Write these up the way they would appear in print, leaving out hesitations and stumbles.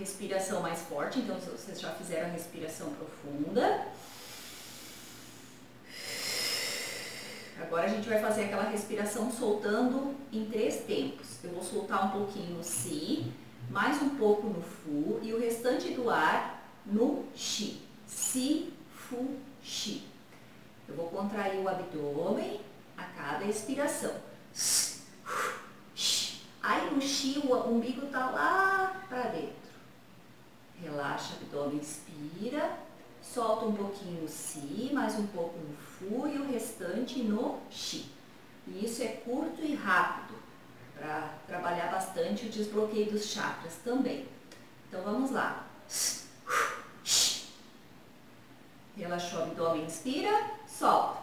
respiração mais forte, então vocês já fizeram a respiração profunda. Agora a gente vai fazer aquela respiração soltando em 3 tempos. Eu vou soltar um pouquinho no si, mais um pouco no fu e o restante do ar no chi. Si, fu, chi. Eu vou contrair o abdômen a cada expiração. Aí no chi o umbigo tá lá pra dentro. Relaxa o abdômen, inspira. Solta um pouquinho no si, mais um pouco no fu e o restante no chi. E isso é curto e rápido, para trabalhar bastante o desbloqueio dos chakras também. Então vamos lá. Relaxou o abdômen, inspira, solta.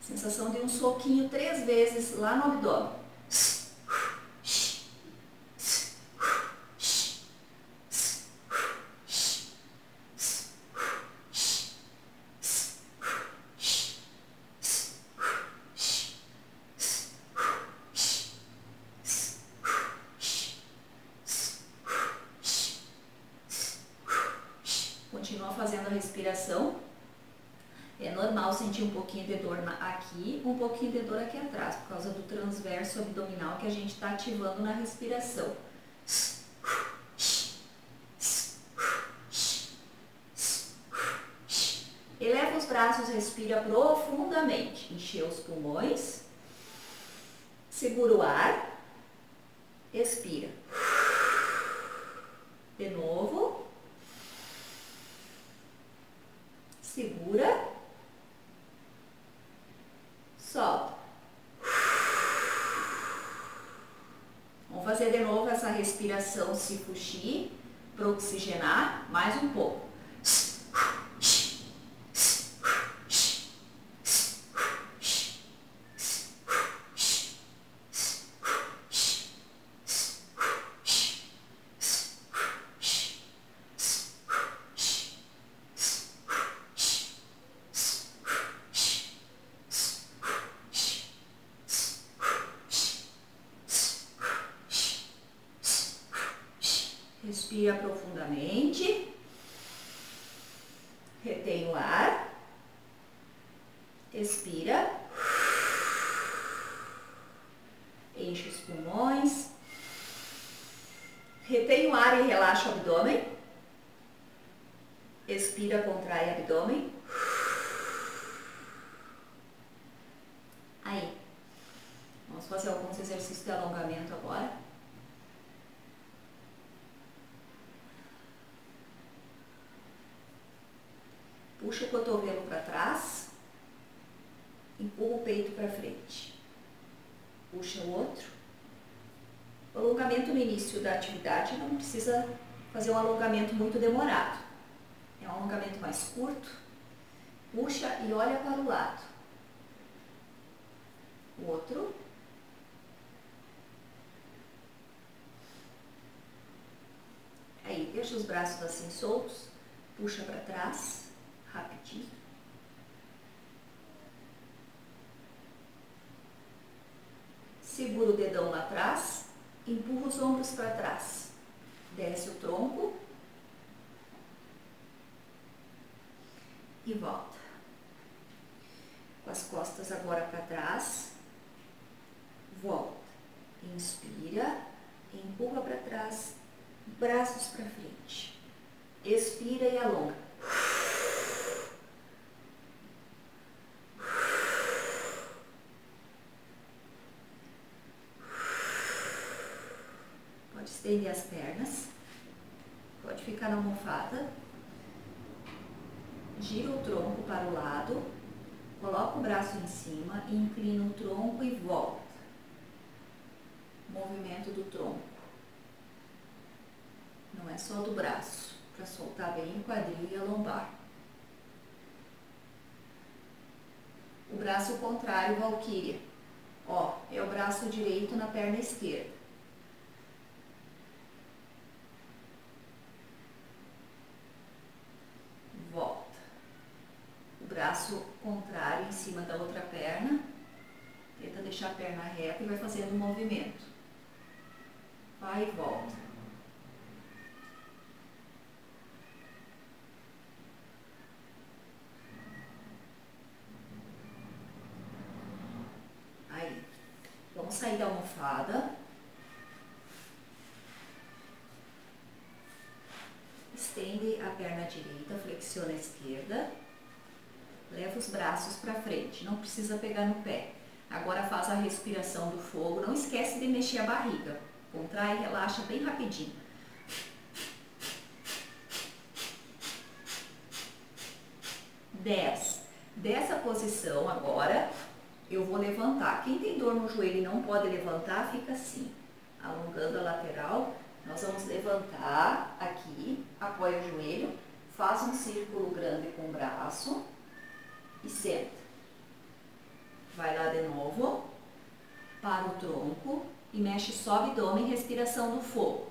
Sensação de um soquinho 3 vezes lá no abdômen. Continua fazendo a respiração. É normal sentir um pouquinho de dor aqui, um pouquinho de dor aqui atrás, por causa do transverso abdominal que a gente está ativando na respiração. Eleva os braços, respira profundamente. Encheu os pulmões. Segura o ar. Expira. De novo. Segura, solta. Vamos fazer de novo essa respiração si fu chi para oxigenar mais um pouco. Respira profundamente, retém o ar, expira, enche os pulmões, retém o ar e relaxa o abdômen, expira, contrai o abdômen, aí, vamos fazer alguns exercícios de alongamento agora. Puxa o cotovelo para trás, empurra o peito para frente, puxa o outro. O alongamento no início da atividade não precisa fazer um alongamento muito demorado, é um alongamento mais curto, puxa e olha para o lado, o outro, aí deixa os braços assim soltos, puxa para trás. Rapidinho. Segura o dedão lá atrás, empurra os ombros para trás, desce o tronco e volta. Com as costas agora para trás, volta, inspira, empurra para trás, braços para frente, expira e alonga. Estender as pernas, pode ficar na almofada, gira o tronco para o lado, coloca o braço em cima, inclina o tronco e volta. Movimento do tronco, não é só do braço, para soltar bem o quadril e a lombar. O braço contrário, valquíria, ó, é o braço direito na perna esquerda. Braço contrário em cima da outra perna, tenta deixar a perna reta e vai fazendo um movimento. Vai vai e volta. Aí, vamos sair da almofada. Estende a perna direita, flexiona a esquerda. Leva os braços para frente, não precisa pegar no pé. Agora faz a respiração do fogo, não esquece de mexer a barriga. Contrai e relaxa bem rapidinho. Desce. Dessa posição agora, eu vou levantar. Quem tem dor no joelho e não pode levantar, fica assim. Alongando a lateral, nós vamos levantar aqui, apoia o joelho, faz um círculo grande com o braço e senta. Vai lá de novo, para o tronco e mexe só o abdômen, respiração do fogo.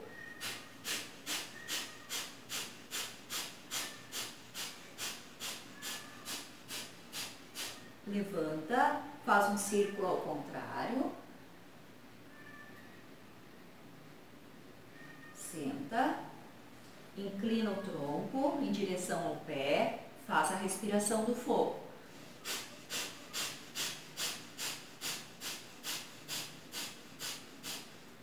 Levanta, faz um círculo ao contrário. Senta, inclina o tronco em direção ao pé, faz a respiração do fogo.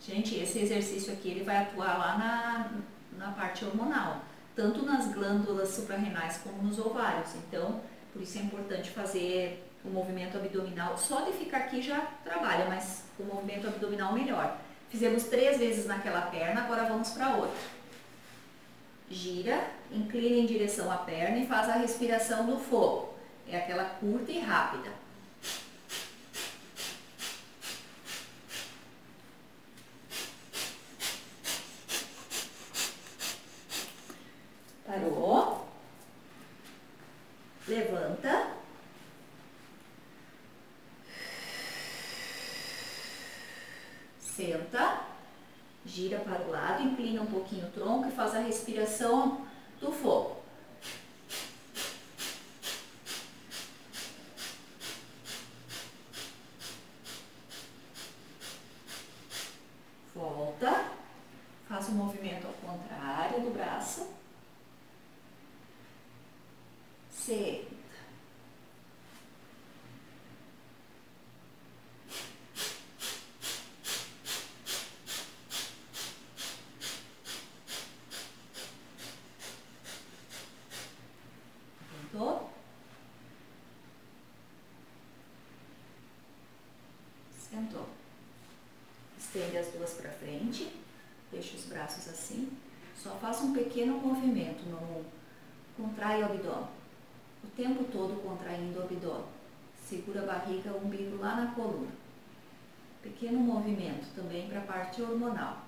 Gente, esse exercício aqui ele vai atuar lá na parte hormonal, tanto nas glândulas suprarrenais como nos ovários. Então, por isso é importante fazer o movimento abdominal. Só de ficar aqui já trabalha, mas o movimento abdominal melhor. Fizemos 3 vezes naquela perna, agora vamos para outra. Gira, inclina em direção à perna e faz a respiração do fogo. É aquela curta e rápida. Parou, levanta, senta, gira para o lado, inclina um pouquinho o tronco e faz a respiração do fogo. Volta, faz o movimento ao contrário do braço. Senta. Levantou. Sentou. Estende as duas para frente. Deixa os braços assim. Só faça um pequeno movimento. Contrai o abdômen. O tempo todo contraindo o abdômen. Segura a barriga, o umbigo lá na coluna. Pequeno movimento também para a parte hormonal.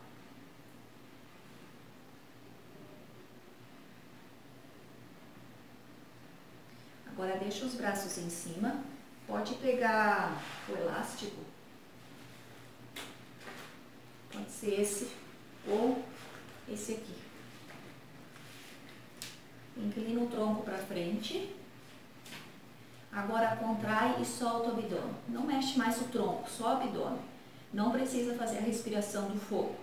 Agora deixa os braços em cima. Pode pegar o elástico. Pode ser esse ou esse aqui. Inclina o tronco para frente. Agora contrai e solta o abdômen. Não mexe mais o tronco, só o abdômen. Não precisa fazer a respiração do fogo.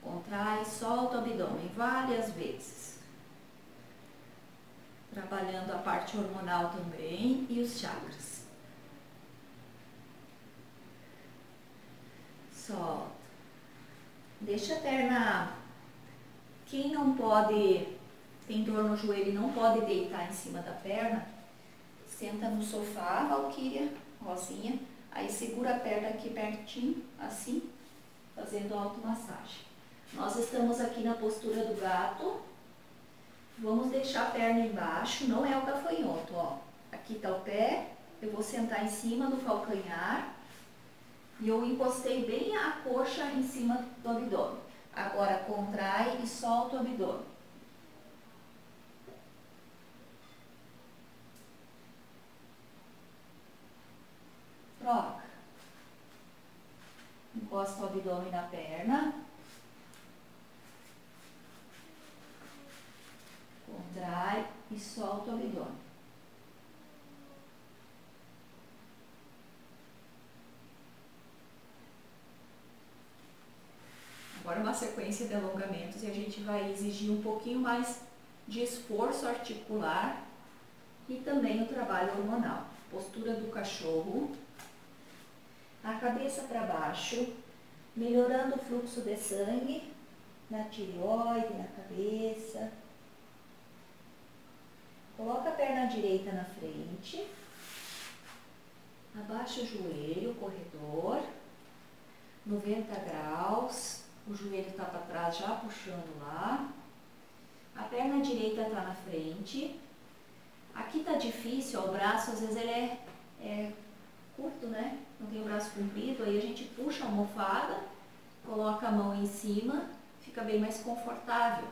Contrai, solta o abdômen várias vezes. Trabalhando a parte hormonal também e os chakras. Solta. Deixa a perna... Quem não pode... Tem dor no joelho e não pode deitar em cima da perna, senta no sofá, valquíria, rosinha, aí segura a perna aqui pertinho, assim, fazendo automassagem. Nós estamos aqui na postura do gato, vamos deixar a perna embaixo, não é o gafanhoto, ó. Aqui tá o pé, eu vou sentar em cima do calcanhar e eu encostei bem a coxa em cima do abdômen. Agora contrai e solta o abdômen. Troca, encosta o abdômen na perna, contrai e solta o abdômen. Agora uma sequência de alongamentos e a gente vai exigir um pouquinho mais de esforço articular e também o trabalho hormonal. Postura do cachorro, a cabeça para baixo, melhorando o fluxo de sangue na tireoide, na cabeça. Coloca a perna direita na frente, abaixa o joelho, corredor, 90 graus, o joelho está para trás, já puxando lá. A perna direita está na frente. Aqui tá difícil, ó, o braço às vezes ele é curto, né? Não tem o braço comprido, aí a gente puxa a almofada, coloca a mão em cima, fica bem mais confortável.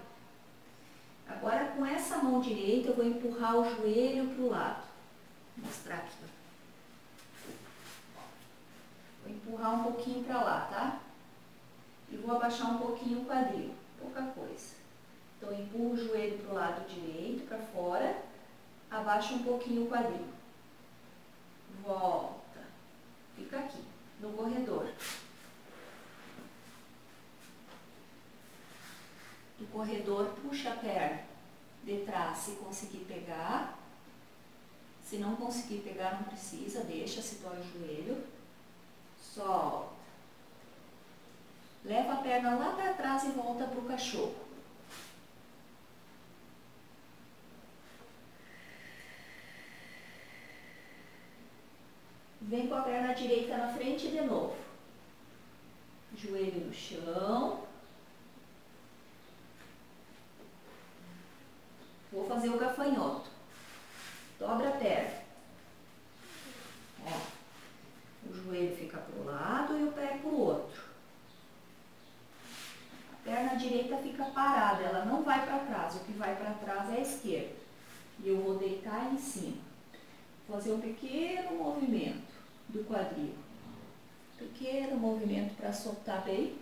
Agora com essa mão direita eu vou empurrar o joelho para o lado. Vou mostrar aqui. Vou empurrar um pouquinho para lá, tá? E vou abaixar um pouquinho o quadril, pouca coisa. Então eu empurro o joelho para o lado direito, para fora, abaixo um pouquinho o quadril. Volta. Fica aqui, no corredor. Do corredor, puxa a perna de trás, se conseguir pegar. Se não conseguir pegar, não precisa, deixa, se dói o joelho. Solta. Leva a perna lá para trás e volta para o cachorro. Vem com a perna direita na frente de novo. Joelho no chão. Vou fazer o gafanhoto. Dobra a perna. Ó. O joelho fica para um lado e o pé para o outro. A perna direita fica parada, ela não vai para trás. O que vai para trás é a esquerda. E eu vou deitar em cima. Vou fazer um pequeno movimento do quadril. Pequeno movimento para soltar bem.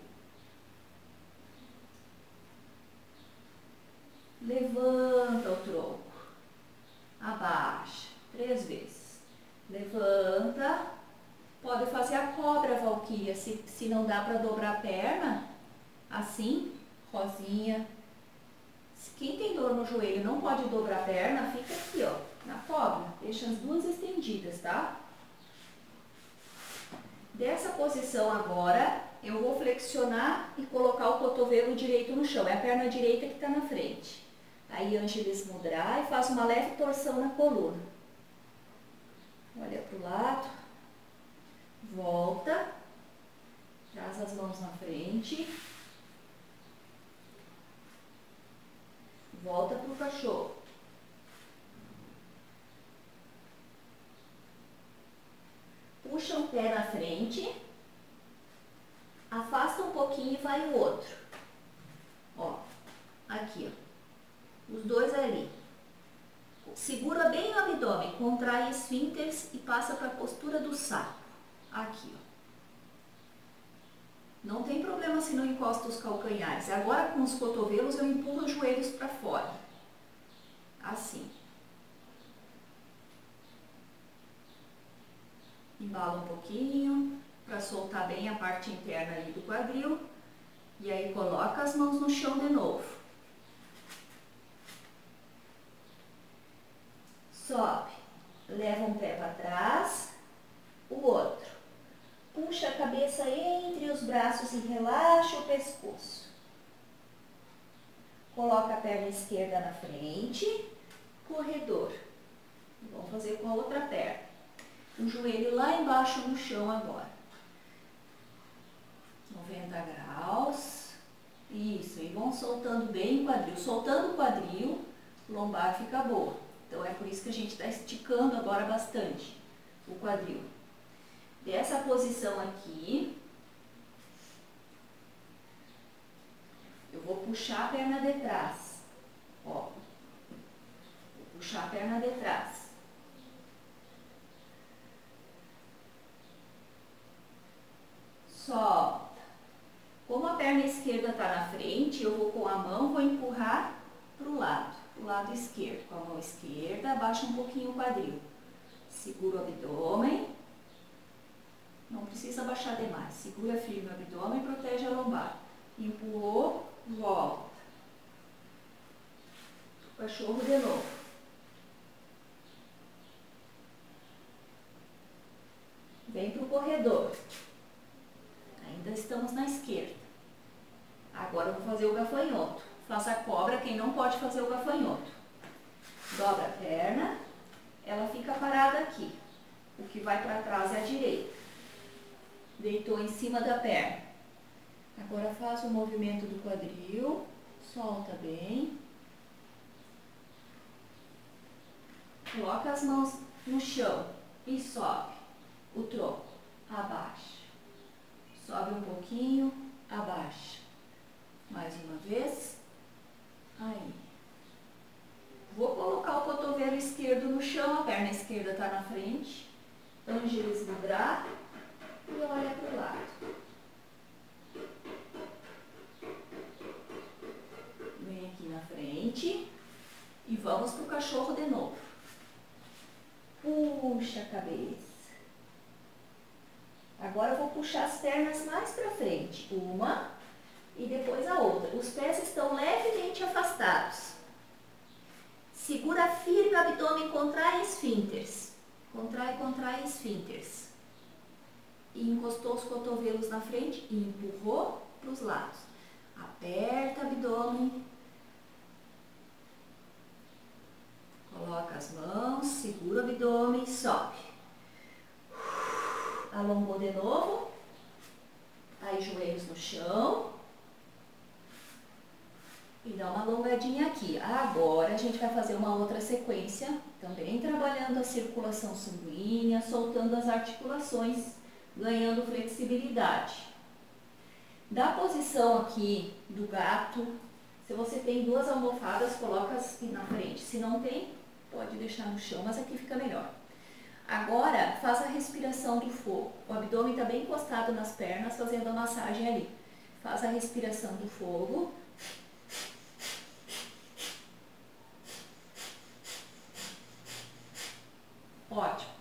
Levanta o tronco. Abaixa. 3 vezes. Levanta. Pode fazer a cobra valquíria. Se não dá para dobrar a perna, assim, rosinha. Quem tem dor no joelho não pode dobrar a perna, fica aqui, ó, na cobra. Deixa as duas estendidas, tá? Dessa posição agora, eu vou flexionar e colocar o cotovelo direito no chão. É a perna direita que está na frente. Aí, Angelis Mudra, e faço uma leve torção na coluna. Olha para o lado. Volta. Traz as mãos na frente. Volta para o cachorro. Puxa um pé na frente, afasta um pouquinho e vai o outro. Ó, aqui, ó. Os dois ali. Segura bem o abdômen, contrai esfínteres e passa para a postura do sapo. Aqui, ó. Não tem problema se não encosta os calcanhares. Agora com os cotovelos eu empurro os joelhos para fora. Assim. Embala um pouquinho, para soltar bem a parte interna ali do quadril. E aí coloca as mãos no chão de novo. Sobe. Leva um pé para trás, o outro. Puxa a cabeça entre os braços e relaxa o pescoço. Coloca a perna esquerda na frente, corredor. Vamos fazer com a outra perna. O joelho lá embaixo no chão agora. 90 graus. Isso, e vão soltando bem o quadril. Soltando o quadril, lombar fica boa. Então é por isso que a gente está esticando agora bastante o quadril. Dessa posição aqui, eu vou puxar a perna de trás, ó, vou puxar a perna de trás, solta. Como a perna esquerda está na frente, eu vou com a mão, vou empurrar para o lado esquerdo, com a mão esquerda, abaixa um pouquinho o quadril, segura o abdômen. Não precisa abaixar demais, segura firme o abdômen e protege a lombar. empurrou, volta. Cachorro de novo. Vem para o corredor. Ainda estamos na esquerda. Agora eu vou fazer o gafanhoto. Faça a cobra, quem não pode fazer o gafanhoto. Dobra a perna, ela fica parada aqui. O que vai para trás é a direita. Deitou em cima da perna. Agora faz o movimento do quadril, solta bem. Coloca as mãos no chão e sobe o tronco, abaixa. Sobe um pouquinho, abaixa. Mais uma vez. Aí. Vou colocar o cotovelo esquerdo no chão, a perna esquerda está na frente. Ângeles vibrar e olha para o lado. Vem aqui na frente e vamos para o cachorro de novo. Puxa a cabeça. Agora eu vou puxar as pernas mais para frente. Uma e depois a outra. Os pés estão levemente afastados. Segura firme o abdômen, contrai esfíncteres. Contrai, contrai esfíncteres. E encostou os cotovelos na frente e empurrou para os lados. Aperta o abdômen. Coloca as mãos, segura o abdômen e sobe. Alongou de novo. Aí joelhos no chão. E dá uma alongadinha aqui. Agora a gente vai fazer uma outra sequência. Também trabalhando a circulação sanguínea, soltando as articulações, ganhando flexibilidade. Da posição aqui do gato, se você tem duas almofadas, coloca aqui na frente. Se não tem, pode deixar no chão, mas aqui fica melhor. Agora, faz a respiração do fogo. O abdômen está bem encostado nas pernas, fazendo a massagem ali. Faz a respiração do fogo. Ótimo.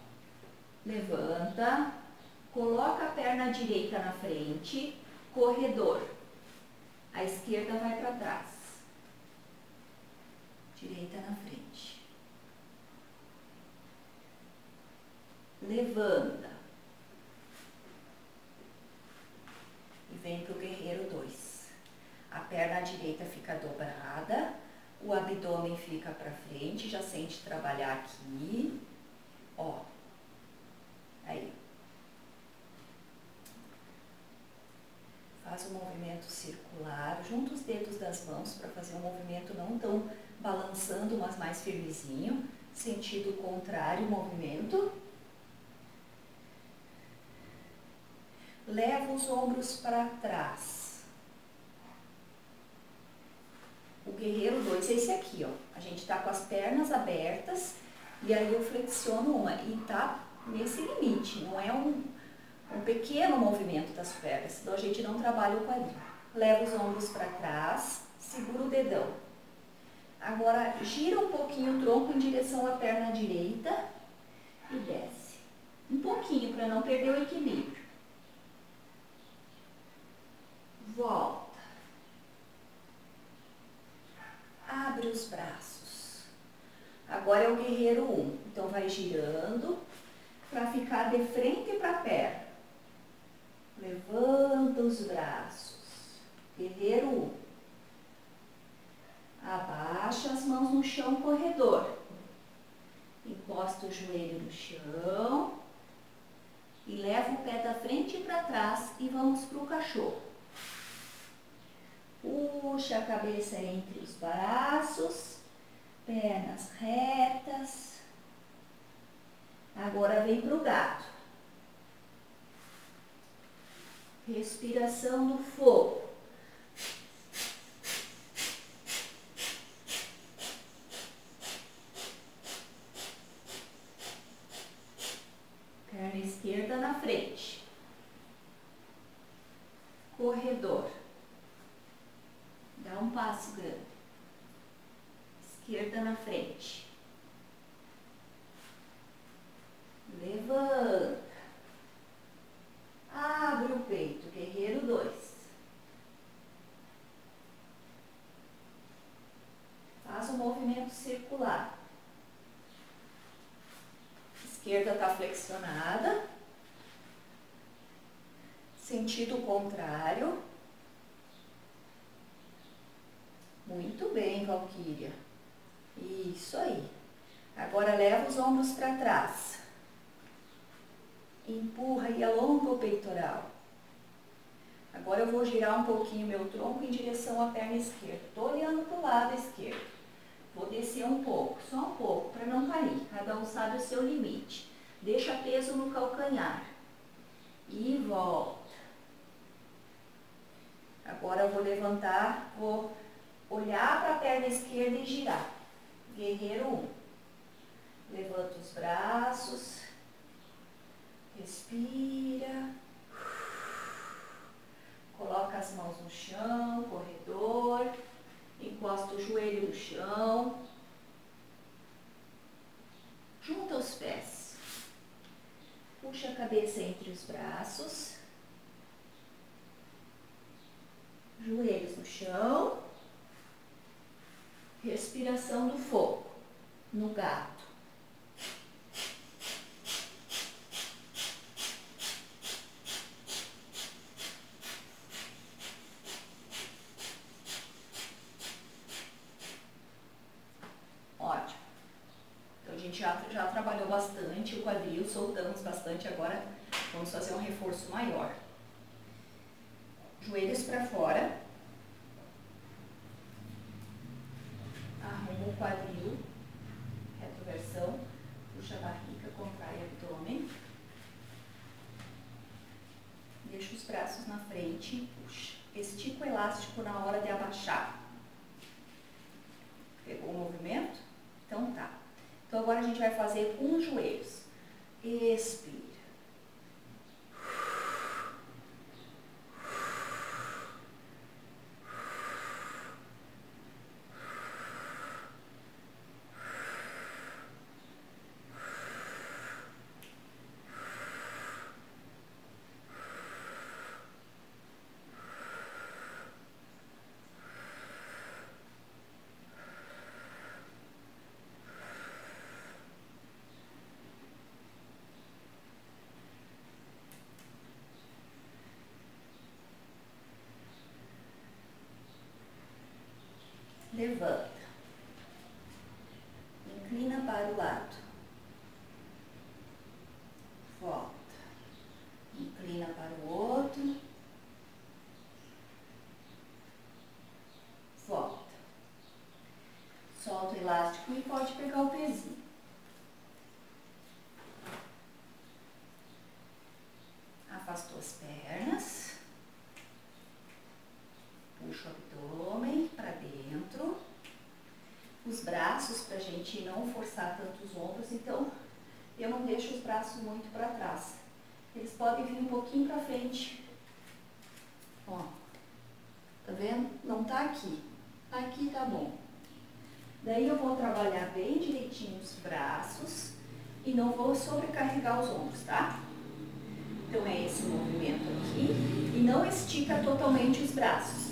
Levanta, coloca a perna direita na frente, corredor. A esquerda vai para trás. Direita na frente. Levanta. E vem para o guerreiro 2. A perna direita fica dobrada, o abdômen fica para frente, já sente trabalhar aqui. Ó, aí. Faz um movimento circular, junta os dedos das mãos para fazer um movimento não tão balançando, mas mais firmezinho. Sentido contrário, movimento. Leva os ombros para trás. O guerreiro 2 é esse aqui, ó. A gente tá com as pernas abertas. E aí eu flexiono uma e tá nesse limite, não é um pequeno movimento das pernas, senão a gente não trabalha o quadril. Leva os ombros para trás, segura o dedão. Agora gira um pouquinho o tronco em direção à perna direita e desce. Um pouquinho para não perder o equilíbrio. Volta. Abre os braços. Agora é o guerreiro 1. Então, vai girando para ficar de frente para a perna. Levanta os braços. Guerreiro 1. Abaixa as mãos no chão, corredor. Encosta o joelho no chão. E leva o pé da frente para trás e vamos para o cachorro. Puxa a cabeça entre os braços. Pernas retas. Agora vem para o gato. Respiração do fogo. Perna esquerda na frente. Corredor. Dá um passo grande. Esquerda na frente. Levanta. Abre o peito. Guerreiro 2. movimento circular. Esquerda está flexionada. Sentido contrário. Muito bem, Valquíria. Isso aí. Agora leva os ombros para trás. Empurra e alonga o peitoral. Agora eu vou girar um pouquinho meu tronco em direção à perna esquerda. Estou olhando para o lado esquerdo. Vou descer um pouco, só um pouco, para não cair. Cada um sabe o seu limite. Deixa peso no calcanhar. E volta. Agora eu vou levantar, vou olhar para a perna esquerda e girar. Guerreiro 1. Levanta os braços. Respira. Coloca as mãos no chão, corredor, encosta o joelho no chão, junta os pés, puxa a cabeça entre os braços, joelhos no chão, respiração do fogo, no gato. Já trabalhou bastante o quadril, soltamos bastante, agora vamos fazer um reforço maior. Joelhos para fora. Arruma o quadril, retroversão, puxa a barriga, contrai o abdômen. Deixa os braços na frente e puxa. Estica o elástico na hora de abaixar. Pegou o movimento? Então tá. Então, agora a gente vai fazer com os joelhos. Expira. Levanta, inclina para o lado, volta, inclina para o outro, volta, solta o elástico e pode pegar o pezinho. Afastou as pernas, puxa o abdômen para dentro, os braços para a gente não forçar tanto os ombros, então eu não deixo os braços muito para trás. Eles podem vir um pouquinho para frente. Ó, tá vendo? Não tá aqui. Aqui tá bom. Daí eu vou trabalhar bem direitinho os braços e não vou sobrecarregar os ombros, tá? Então é esse movimento aqui e não estica totalmente os braços.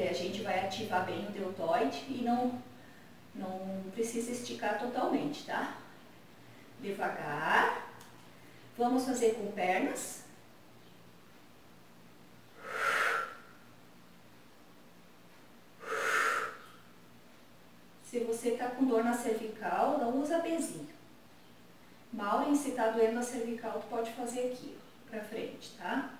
A gente vai ativar bem o deltoide e não precisa esticar totalmente, tá? Devagar. Vamos fazer com pernas. Se você tá com dor na cervical, não usa pezinho. Maureen, se tá doendo na cervical, tu pode fazer aqui, ó, pra frente, tá?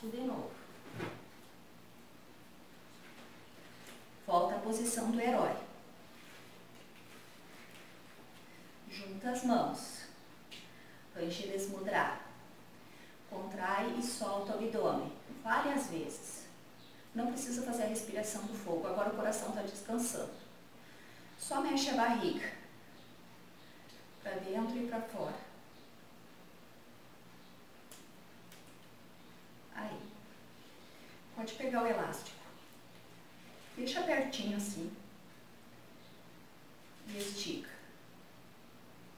De novo. Volta à posição do herói. Junta as mãos. Panche desmudrar. Contrai e solta o abdômen. Várias vezes. Não precisa fazer a respiração do fogo. Agora o coração está descansando. Só mexe a barriga. Para dentro e para fora. pode pegar o elástico. Deixa pertinho assim. E estica.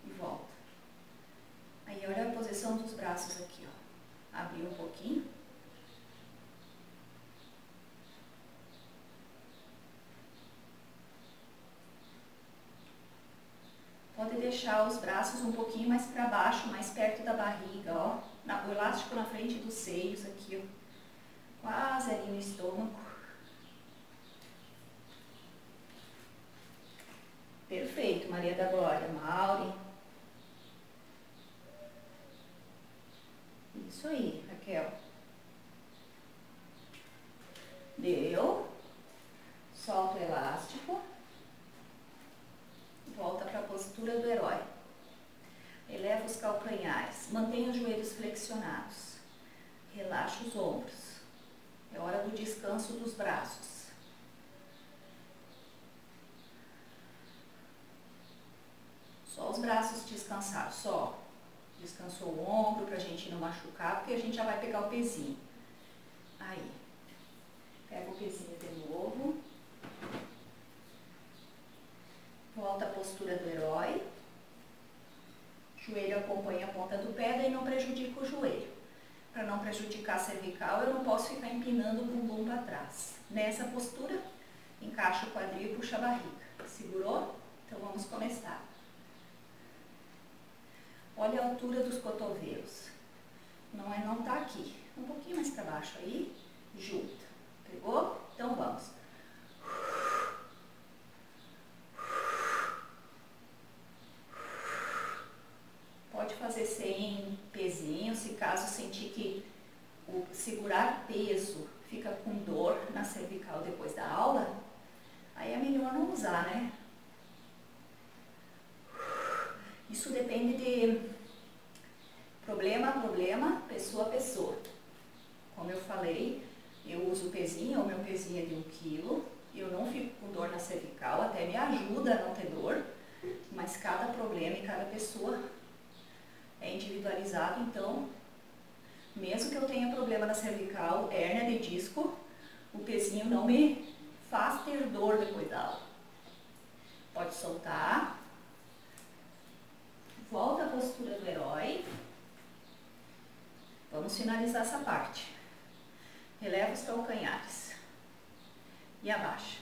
E volta. Aí olha a posição dos braços aqui, ó. Abriu um pouquinho. Pode deixar os braços um pouquinho mais para baixo, mais perto da barriga, ó. O elástico na frente dos seios aqui, ó. Quase ali no estômago. Perfeito, Maria da Glória, Mauri. Isso aí, Raquel. Deu. Solta o elástico. Volta para a postura do herói. Eleva os calcanhares. Mantenha os joelhos flexionados. Relaxa os ombros. É hora do descanso dos braços. Só os braços descansados, só. Descansou o ombro pra gente não machucar, porque a gente já vai pegar o pezinho. Aí. Pega o pezinho de novo. Volta a postura do herói. Joelho acompanha a ponta do pé, daí não prejudica o joelho. Pra não prejudicar a cervical, eu não posso ficar empinando o bumbum pra trás. Nessa postura, encaixa o quadril e puxa a barriga. Segurou? Então vamos começar. Olha a altura dos cotovelos. Não tá aqui. Um pouquinho mais pra baixo aí. Junta. Pegou? Então vamos. Pode fazer sem pezinho, se caso sentir que o segurar peso fica com dor na cervical depois da aula, aí é melhor não usar, né? Isso depende de problema a problema, pessoa a pessoa. Como eu falei, eu uso o pezinho, o meu pezinho é de 1 kg, eu não fico com dor na cervical, até me ajuda a não ter dor, mas cada problema e cada pessoa é individualizado, então, mesmo que eu tenha problema na cervical, hérnia de disco, o pezinho não me faz ter dor depois da aula. Pode soltar. Volta a postura do herói. Vamos finalizar essa parte. Eleva os calcanhares. E abaixa.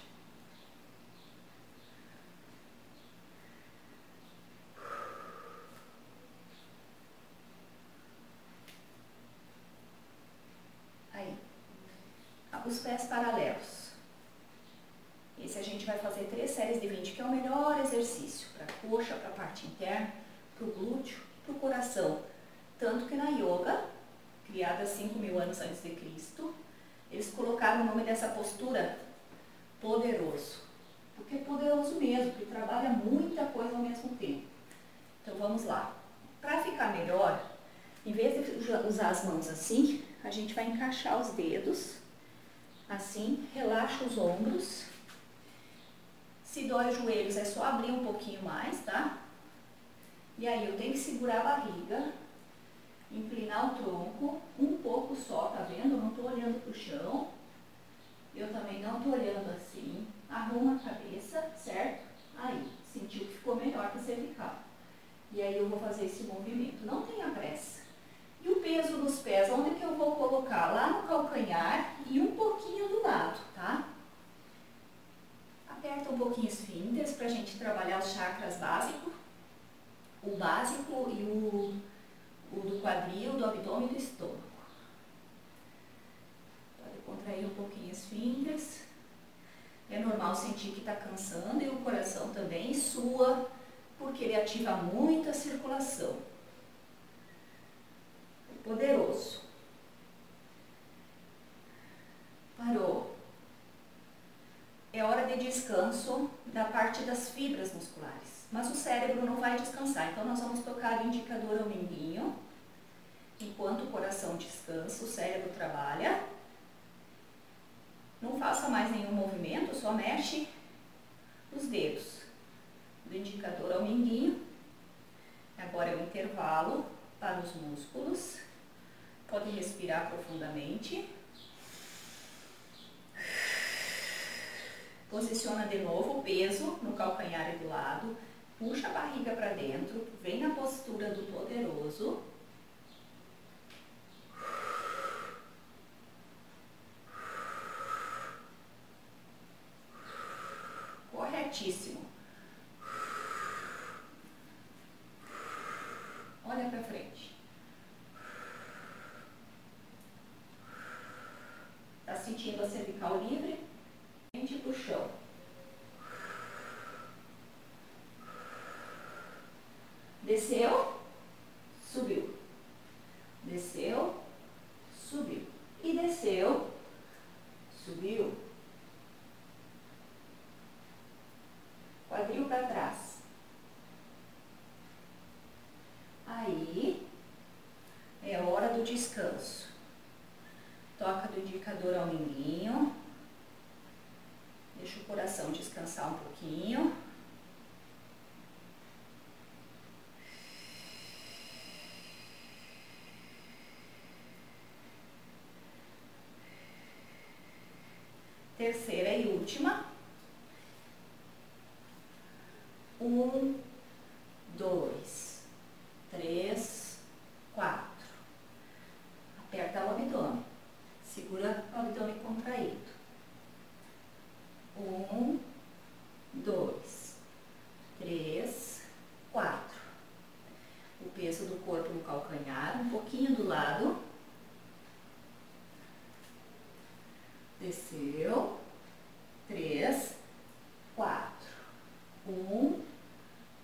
Aí. Os pés paralelos. Esse a gente vai fazer 3 séries de 20, que é o melhor exercício. Para a coxa, para a parte interna, para o glúteo, para o coração. Tanto que na yoga, criada 5.000 anos antes de Cristo, eles colocaram o nome dessa postura poderoso. Porque é poderoso mesmo, porque trabalha muita coisa ao mesmo tempo. Então vamos lá. Para ficar melhor, em vez de usar as mãos assim, a gente vai encaixar os dedos, assim, relaxa os ombros. Se dói os joelhos, é só abrir um pouquinho mais, tá? E aí, eu tenho que segurar a barriga, inclinar o tronco, um pouco só, tá vendo? Eu não tô olhando pro chão, eu também não tô olhando assim. Arruma a cabeça, certo? Aí, sentiu que ficou melhor pra cervical. E aí, eu vou fazer esse movimento, não tenha pressa. E o peso dos pés, onde que eu vou colocar? Lá no calcanhar e um pouquinho do lado, tá? Aperta um pouquinho os esfíncteres pra gente trabalhar os chakras básicos. O básico e o do quadril, do abdômen e do estômago. Pode contrair um pouquinho as esfíncteres. É normal sentir que está cansando e o coração também sua, porque ele ativa muito a circulação. É poderoso. Parou. É hora de descanso da parte das fibras musculares. Mas o cérebro não vai descansar, então nós vamos tocar o indicador ao mindinho. Enquanto o coração descansa, o cérebro trabalha. Não faça mais nenhum movimento, só mexe os dedos. Do indicador ao mindinho. Agora é o intervalo para os músculos. Pode respirar profundamente. Posiciona de novo o peso no calcanhar e do lado, puxa a barriga para dentro, vem na postura do poderoso. Corretíssimo. Olha para frente. Tá sentindo a cervical livre? Frente pro chão. Desceu, subiu. Desceu, subiu. E desceu, subiu. Quadril para trás. Aí é hora do descanso. Toca do indicador ao minguinho. Deixa o coração descansar um pouquinho. Terceira e última. 1, 2, 3, 4. Aperta o abdômen. Segura o abdômen contraído. 1, 2, 3, 4. O peso do corpo no calcanhar, um pouquinho do lado. Desceu. 3, 4. 1,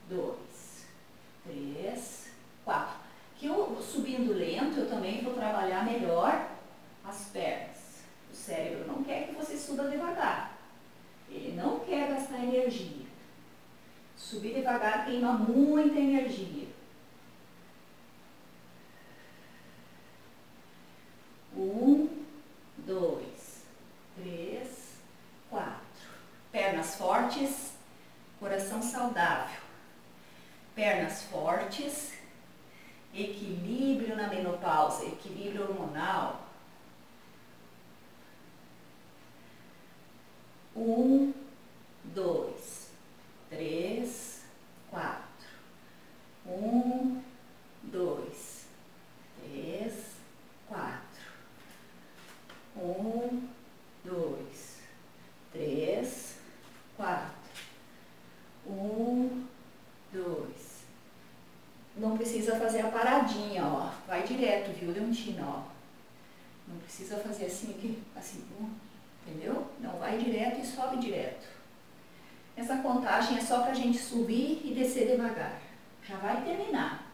2, 3, 4. Que eu subindo lento, eu também vou trabalhar melhor as pernas. O cérebro não quer que você suba devagar. Ele não quer gastar energia. Subir devagar queima muita energia. 1, 2, 3, 4. Pernas fortes, coração saudável. Pernas fortes, equilíbrio na menopausa, equilíbrio hormonal. 1, 2, 3, 4. 1, 2, 3, 4. 1, 2, 3, 4. 1, 2. Não precisa fazer a paradinha, ó. Vai direto, viu, Leontina, ó. Não precisa fazer assim aqui, assim, entendeu? Não, vai direto e sobe direto. Essa contagem é só pra gente subir e descer devagar. Já vai terminar.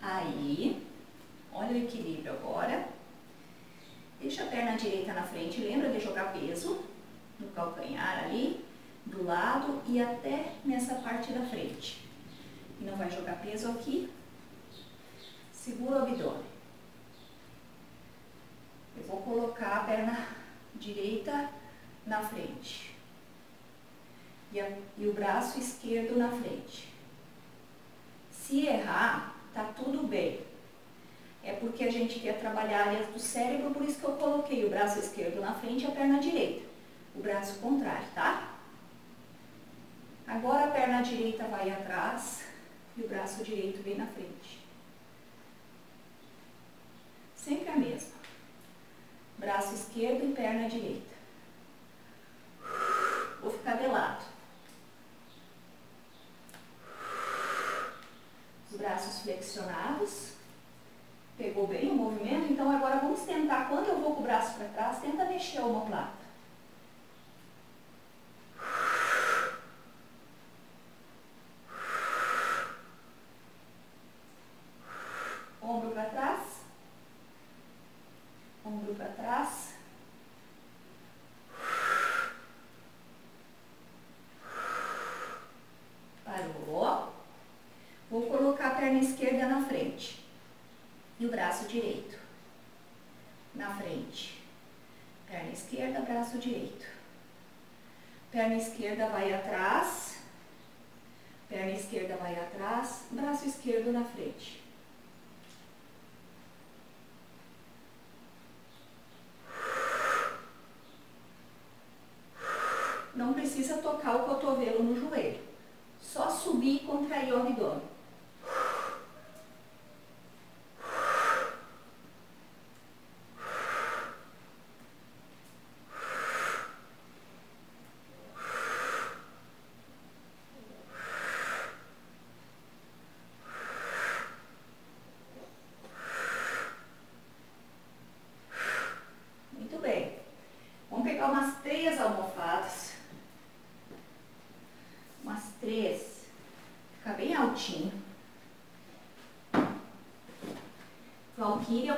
Aí, olha o equilíbrio agora. Deixa a perna direita na frente, lembra de jogar peso no calcanhar ali, do lado e até nessa parte da frente. E não vai jogar peso aqui. Segura o abdômen. Eu vou colocar a perna direita na frente. E o braço esquerdo na frente. Se errar, tá tudo bem. É porque a gente quer trabalhar áreas do cérebro, por isso que eu coloquei o braço esquerdo na frente e a perna direita. O braço contrário, tá? Agora a perna direita vai atrás e o braço direito vem na frente. Sempre a mesma. Braço esquerdo e perna direita. Vou ficar de lado. Os braços flexionados. Pegou bem o movimento? Então agora vamos tentar, quando eu vou com o braço para trás, tenta mexer a omoplata. Ombro para trás. Ombro para trás. Parou. Vou colocar a perna esquerda na frente. E o braço direito na frente. Perna esquerda, braço direito. Perna esquerda vai atrás. Perna esquerda vai atrás. Braço esquerdo na frente. cotovelo no joelho. Só subir e contrair o abdômen.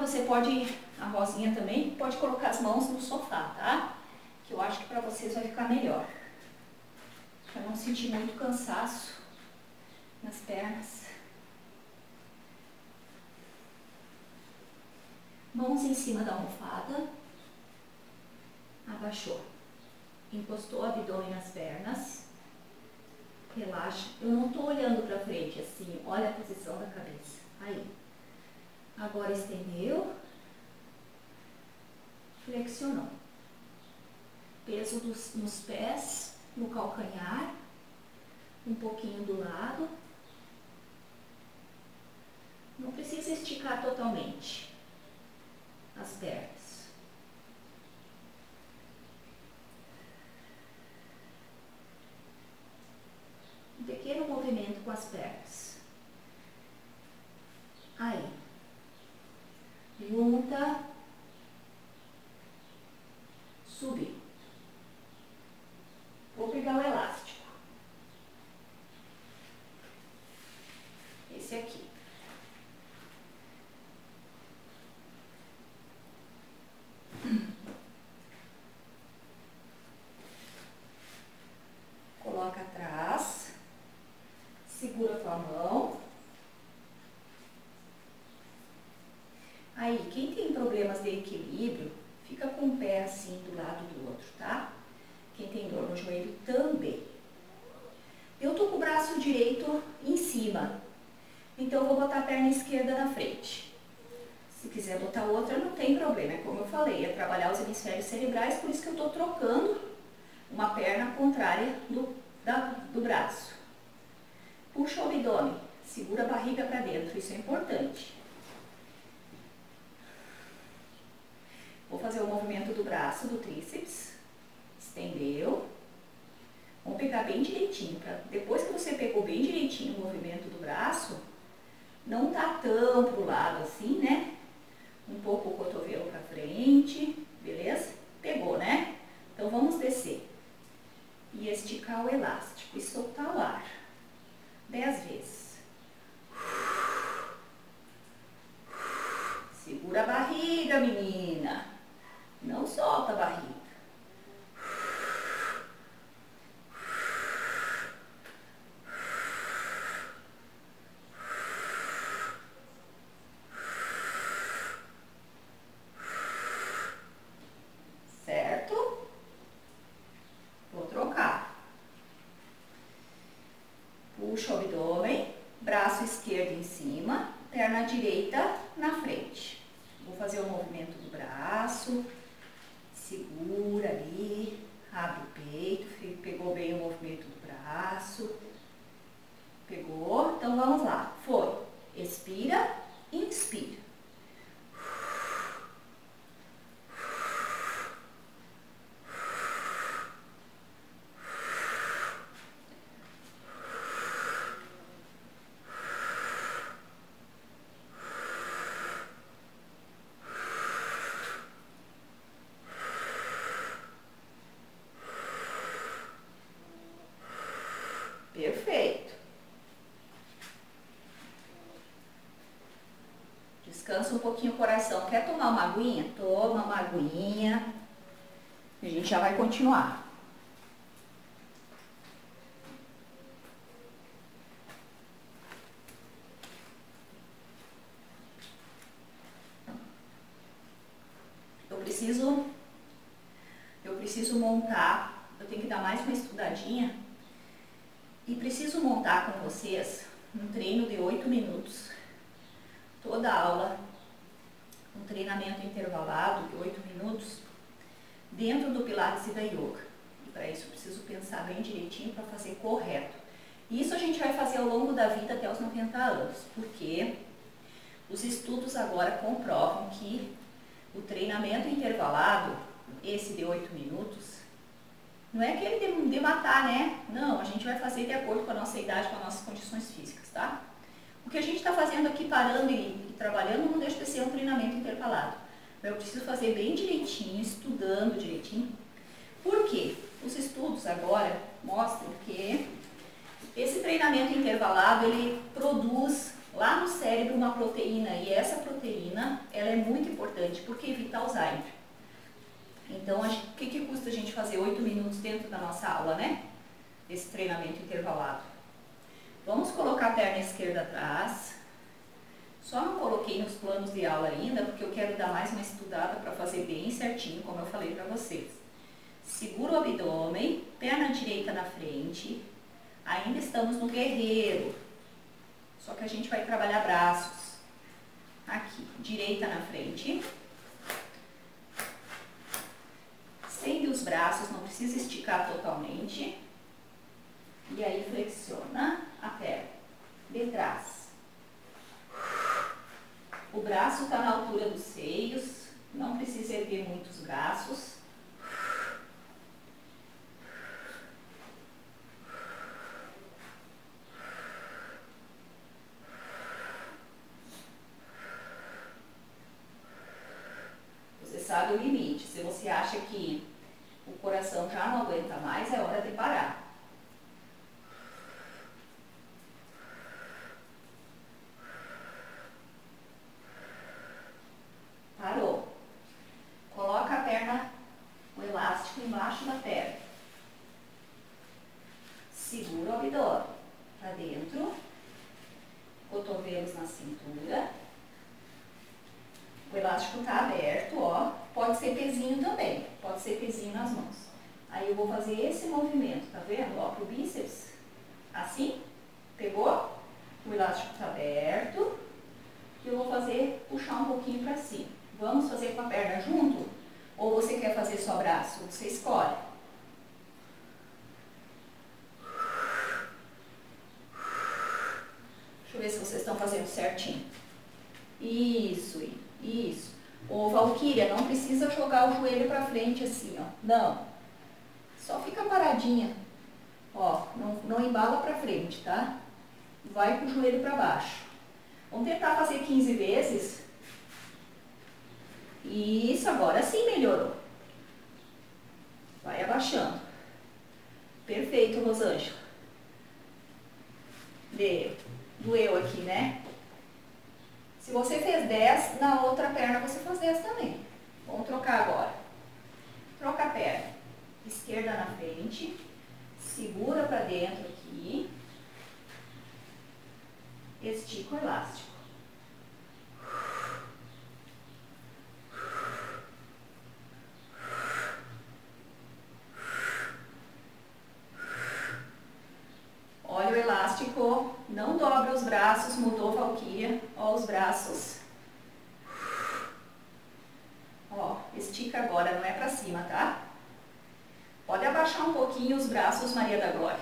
Você pode, a Rosinha também, pode colocar as mãos no sofá, tá? Que eu acho que pra vocês vai ficar melhor. Pra não sentir muito cansaço nas pernas. Mãos em cima da almofada. Abaixou. Encostou o abdômen nas pernas. Relaxa. Eu não tô olhando pra frente assim. Olha a posição da cabeça. Aí. Agora estendeu, flexionou. Peso nos pés, no calcanhar, um pouquinho do lado. Não precisa esticar totalmente as pernas. Um pequeno movimento com as pernas. Aí. Junta, subir. Vou pegar o elástico. Esse aqui. Coloca atrás, segura a tua mão. Aí, quem tem problemas de equilíbrio, fica com o pé assim, do lado do outro, tá? Quem tem dor no joelho também. Eu tô com o braço direito em cima, então eu vou botar a perna esquerda na frente. Se quiser botar outra, não tem problema, é como eu falei, é trabalhar os hemisférios cerebrais, por isso que eu tô trocando uma perna contrária do braço. Puxa o abdômen, segura a barriga pra dentro, isso é importante. Vou fazer o movimento do braço, do tríceps, estendeu. Vamos pegar bem direitinho, pra depois que você pegou bem direitinho o movimento do braço, não tá tão pro lado assim, né? Um pouco o cotovelo pra frente, beleza? Pegou, né? Então vamos descer e esticar o elástico e soltar o ar 10 vezes. Segura a barriga, menina. Não solta a barriga. Certo? Vou trocar. Puxa o abdômen, braço esquerdo em cima, perna direita na frente. Vou fazer o movimento do braço. Segura ali, abre o peito, pegou bem o movimento do braço, pegou, então vamos lá, foi, expira, inspira, um pouquinho o coração. Quer tomar uma aguinha? Toma uma aguinha. A gente já vai continuar. Eu preciso montar, eu tenho que dar mais uma estudadinha e preciso montar com vocês um treino de 8 minutos. Toda aula, um treinamento intervalado de 8 minutos, dentro do Pilates e da Yoga. E Para isso eu preciso pensar bem direitinho para fazer correto. Isso a gente vai fazer ao longo da vida até os 90 anos, porque os estudos agora comprovam que o treinamento intervalado, esse de 8 minutos, não é que ele de matar, né? Não, a gente vai fazer de acordo com a nossa idade, com as nossas condições físicas, tá? O que a gente está fazendo aqui, parando e trabalhando, não deixa de ser um treinamento intervalado. Eu preciso fazer bem direitinho, estudando direitinho. Por quê? Os estudos agora mostram que esse treinamento intervalado, ele produz lá no cérebro uma proteína, e essa proteína, ela é muito importante porque evita Alzheimer. Então, o que custa a gente fazer 8 minutos dentro da nossa aula, né? Esse treinamento intervalado. Vamos colocar a perna esquerda atrás. Só não coloquei nos planos de aula ainda, porque eu quero dar mais uma estudada para fazer bem certinho, como eu falei para vocês. Segura o abdômen, perna direita na frente. Ainda estamos no guerreiro, só que a gente vai trabalhar braços. Aqui, direita na frente. Estende os braços, não precisa esticar totalmente. E aí flexiona a perna de trás. O braço está na altura dos seios, não precisa erguer muito os braços. Você sabe o limite, se você acha que o coração já não aguenta mais, é hora de parar. Embaixo da perna, segura o abdômen para dentro, cotovelos na cintura, o elástico está aberto, ó, pode ser pezinho também, pode ser pezinho nas mãos. Aí eu vou fazer esse movimento, tá vendo? Ó, pro bíceps, assim, pegou? O elástico está aberto e eu vou fazer, puxar um pouquinho para cima. Vamos fazer com a perna junto? Ou você quer fazer só braço? Você escolhe. Deixa eu ver se vocês estão fazendo certinho. Isso, isso. Ô, Valquíria, não precisa jogar o joelho pra frente assim, ó. Não. Só fica paradinha. Ó, não embala pra frente, tá? Vai com o joelho pra baixo. Vamos tentar fazer 15 vezes. Isso, agora sim melhorou. Vai abaixando. Perfeito, Rosângela. Doeu aqui, né? Se você fez 10, na outra perna você faz 10 também. Vamos trocar agora. Troca a perna. Esquerda na frente. Segura pra dentro aqui. Estica o elástico. Não dobra os braços, mudou, Valquíria. Ó, os braços. Ó, estica agora, não é pra cima, tá? Pode abaixar um pouquinho os braços, Maria da Glória.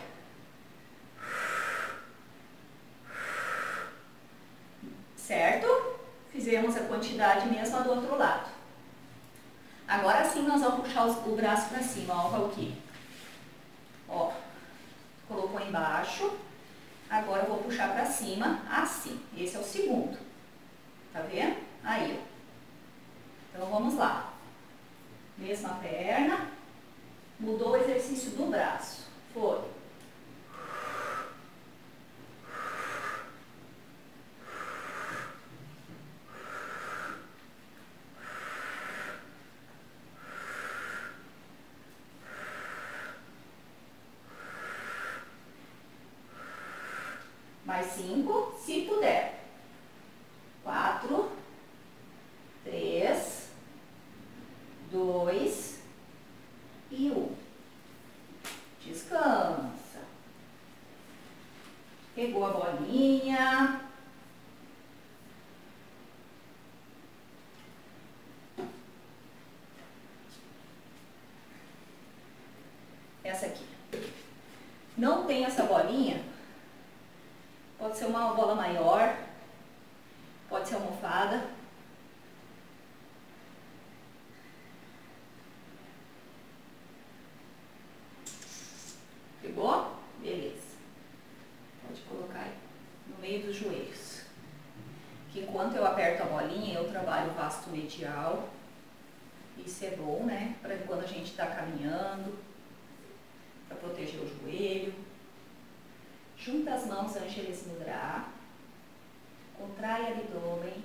Certo? Fizemos a quantidade mesma do outro lado. Agora sim nós vamos puxar o braço pra cima, ó, Valquíria. Ó, colocou embaixo. Agora eu vou puxar pra cima, assim. Esse é o segundo. Tá vendo? Aí, ó. Então, vamos lá. Mesma perna. Mudou o exercício do braço. Foi. Mais 5, se puder. 4, 3, 2 e 1. Descansa. Pegou a bolinha. tenho essa bolinha, pode ser uma bola maior, pode ser almofada. Pegou? Beleza. Pode colocar no meio dos joelhos. Que enquanto eu aperto a bolinha, eu trabalho o vasto medial. Isso é bom, né? Pra quando a gente tá caminhando, pra proteger o joelho. Junta as mãos, Angeles Mudra. Contrai o abdômen.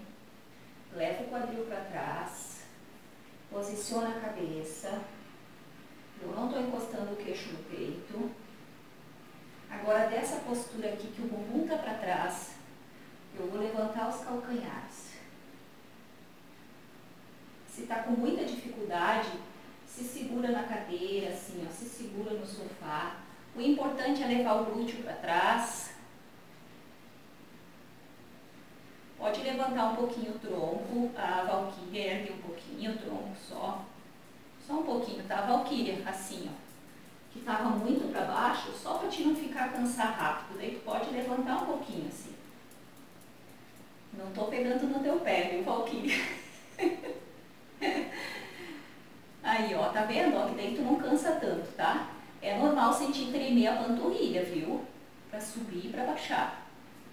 Leva o quadril pra trás. Posiciona a cabeça. Eu não tô encostando o queixo no peito. Agora, dessa postura aqui que o bumbum tá pra trás, eu vou levantar os calcanhares. Se tá com muita dificuldade, se segura na cadeira, assim, ó, se segura no sofá. O importante é levar o glúteo para trás. Pode levantar um pouquinho o tronco, a valquíria, ergue um pouquinho o tronco só. Só um pouquinho, tá? A valquíria, assim, ó. Que tava muito para baixo, só para te não ficar cansar rápido. Daí tu pode levantar um pouquinho, assim. Não tô pegando no teu pé, viu, valquíria? Aí, ó, tá vendo? Ó, que daí tu não cansa tanto, tá? É normal sentir tremer a panturrilha, viu? Pra subir e pra baixar.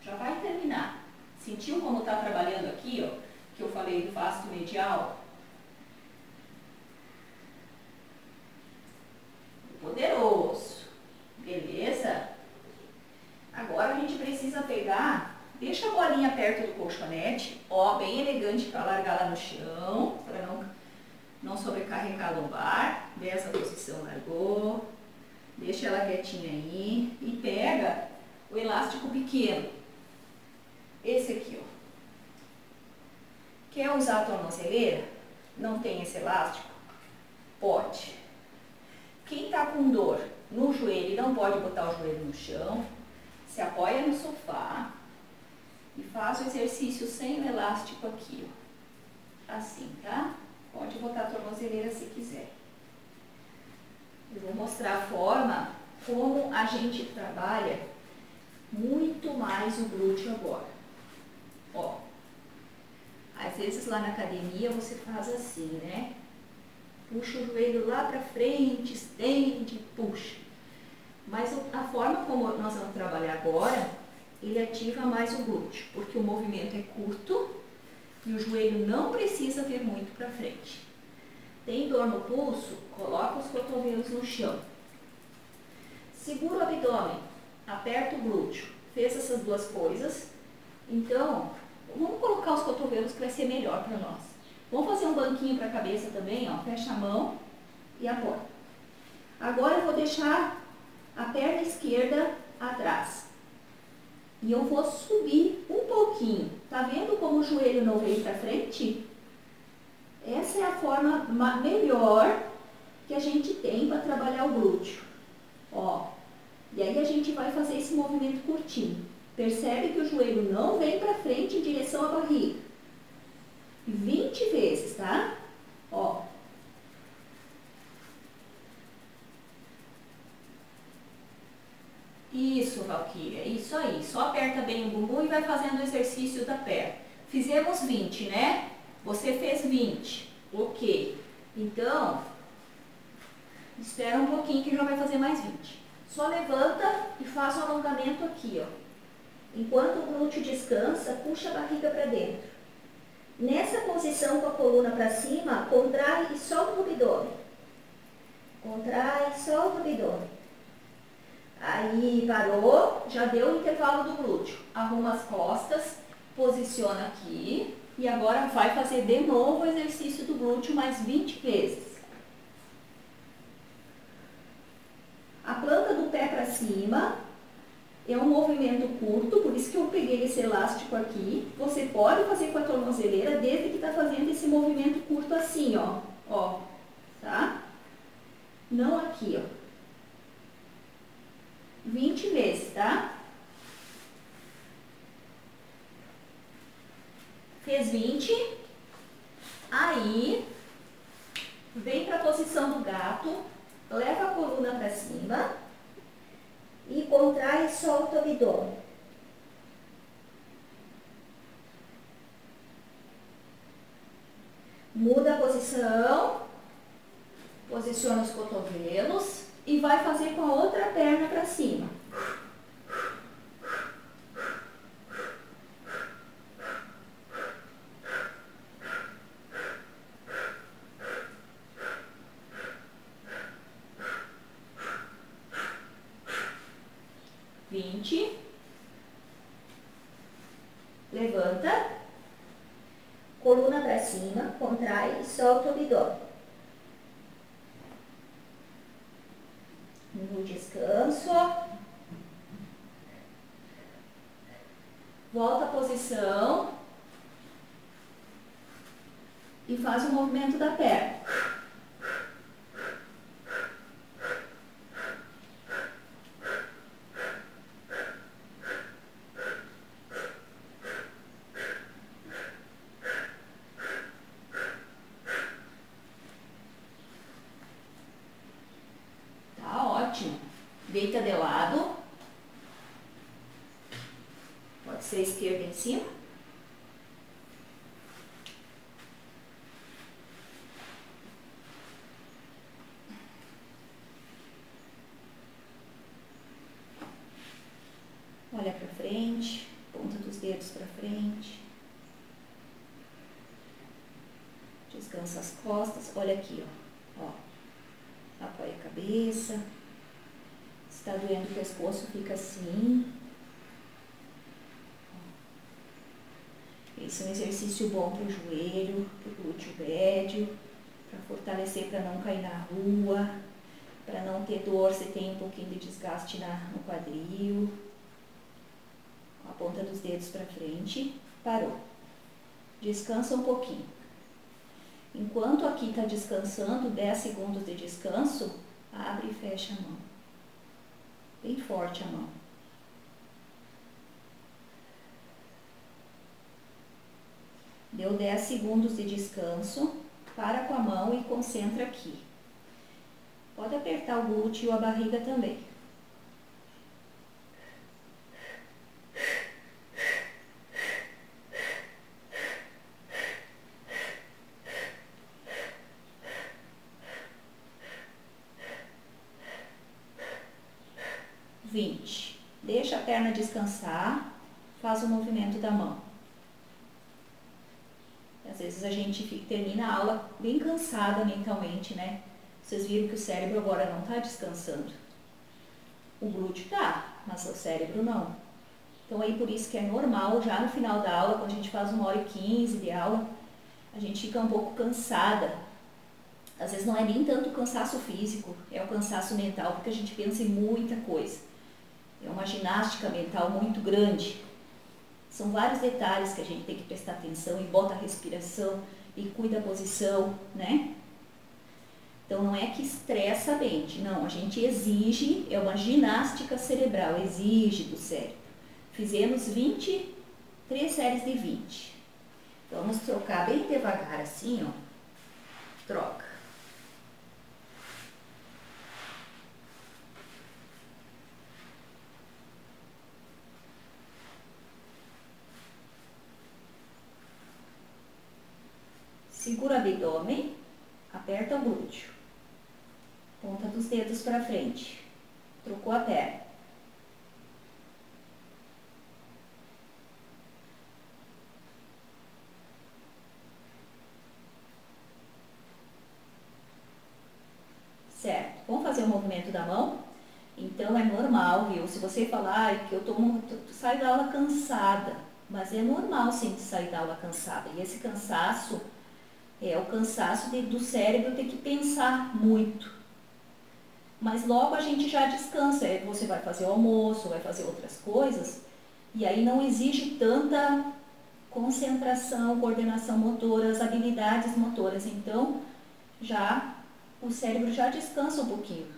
Já vai terminar. Sentiu como tá trabalhando aqui, ó? Que eu falei do vasto medial? Poderoso. Beleza? Agora a gente precisa pegar... Deixa a bolinha perto do colchonete, ó, bem elegante para largar lá no chão, para não sobrecarregar a lombar. Dessa posição largou, deixa ela quietinha aí e pega o elástico pequeno, esse aqui, ó. Quer usar a tornozeleira? Não tem esse elástico? Pode. Quem tá com dor no joelho e não pode botar o joelho no chão, se apoia no sofá. E faz o exercício sem o elástico aqui, ó. Assim, tá? Pode botar a tornozeleira se quiser. Eu vou mostrar a forma como a gente trabalha muito mais o glúteo agora. Ó. Às vezes lá na academia você faz assim, né? Puxa o joelho lá pra frente, estende, puxa. Mas a forma como nós vamos trabalhar agora... Ele ativa mais o glúteo, porque o movimento é curto e o joelho não precisa vir muito para frente. Tem dor no pulso? Coloca os cotovelos no chão. Segura o abdômen, aperta o glúteo. Fez essas duas coisas. Então, vamos colocar os cotovelos que vai ser melhor para nós. Vamos fazer um banquinho para a cabeça também, ó. Fecha a mão e apoia. Agora eu vou deixar a perna esquerda atrás. E eu vou subir um pouquinho. Tá vendo como o joelho não veio pra frente? Essa é a forma melhor que a gente tem para trabalhar o glúteo. Ó. E aí a gente vai fazer esse movimento curtinho. Percebe que o joelho não vem pra frente em direção à barriga. 20 vezes, tá? Ó. Isso, Valquíria, isso aí. Só aperta bem o bumbum e vai fazendo o exercício da perna. Fizemos 20, né? Você fez 20. Ok. Então, espera um pouquinho que já vai fazer mais 20. Só levanta e faz o alongamento aqui, ó. Enquanto o glúteo descansa, puxa a barriga pra dentro. Nessa posição com a coluna pra cima, contrai e solta o abdômen. Contrai e solta o abdômen. Aí parou, já deu o intervalo do glúteo. Arruma as costas, posiciona aqui e agora vai fazer de novo o exercício do glúteo mais 20 vezes. A planta do pé para cima é um movimento curto, por isso que eu peguei esse elástico aqui. Você pode fazer com a tornozeleira desde que está fazendo esse movimento curto assim, ó. Ó, tá? Não aqui, ó. 20 vezes, tá? Fez 20. Aí, vem pra posição do gato, leva a coluna pra cima e contrai e solta o abdômen. Muda a posição, posiciona os cotovelos e vai fazer com a outra perna para cima. Levanta, coluna para cima, contrai e solta o abdômen. No descanso, volta à posição e faz o movimento da perna. Deita de lado, pode ser esquerda em cima. Olha para frente, ponta dos dedos para frente. Descansa as costas, olha aqui, ó. Apoia a cabeça. Se tá doendo o pescoço, fica assim. Esse é um exercício bom pro joelho, pro glúteo médio, para fortalecer, para não cair na rua, para não ter dor, se tem um pouquinho de desgaste no quadril. A ponta dos dedos para frente, parou. Descansa um pouquinho. Enquanto aqui tá descansando, 10 segundos de descanso, abre e fecha a mão. Bem forte a mão. Deu 10 segundos de descanso, para com a mão e concentra aqui. Pode apertar o glúteo e a barriga também. Deixa a perna descansar, faz o movimento da mão. Às vezes a gente termina a aula bem cansada mentalmente, né? Vocês viram que o cérebro agora não está descansando. O glúteo tá, mas o cérebro não. Então aí por isso que é normal, já no final da aula, quando a gente faz 1h15 de aula, a gente fica um pouco cansada. Às vezes não é nem tanto o cansaço físico, é o cansaço mental, porque a gente pensa em muita coisa. É uma ginástica mental muito grande. São vários detalhes que a gente tem que prestar atenção e bota a respiração e cuida a posição, né? Então não é que estressa a mente, não. A gente exige, é uma ginástica cerebral, exige do cérebro. Fizemos 3 séries de 20. Vamos trocar bem devagar assim, ó. Troca. Segura o abdômen, aperta o glúteo, ponta dos dedos para frente, trocou a perna. Certo, vamos fazer o movimento da mão? Então é normal, viu? Se você falar que saio da aula cansada, mas é normal sim sair da aula cansada, e esse cansaço é o cansaço do cérebro ter que pensar muito. Mas logo a gente já descansa. Aí você vai fazer o almoço, vai fazer outras coisas. E aí não exige tanta concentração, coordenação motora, as habilidades motoras. Então, o cérebro já descansa um pouquinho.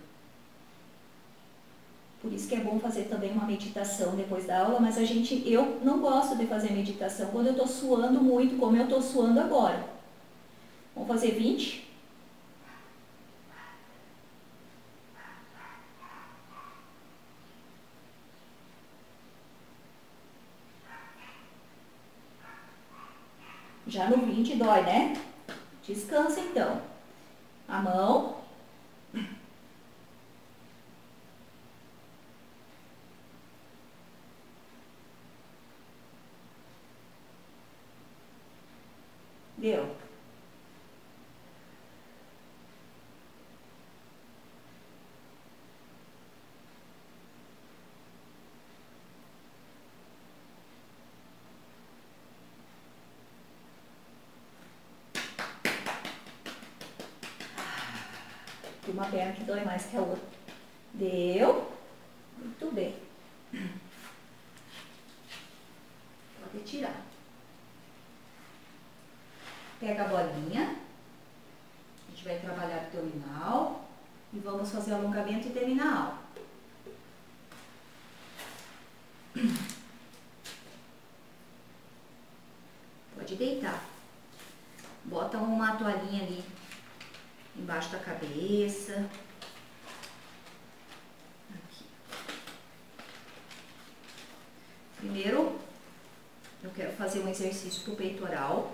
Por isso que é bom fazer também uma meditação depois da aula. Mas eu não gosto de fazer meditação quando eu estou suando muito, como eu estou suando agora. Vamos fazer 20. Já no 20 dói, né? Descansa então. A mão. Deu. Tem uma perna que dói mais que a outra. Deu. Muito bem. Pode tirar. Pega a bolinha. A gente vai trabalhar abdominal. E vamos fazer o alongamento e terminar a aula. Pode deitar. Bota uma toalhinha ali embaixo da cabeça. Aqui. Primeiro, eu quero fazer um exercício pro peitoral.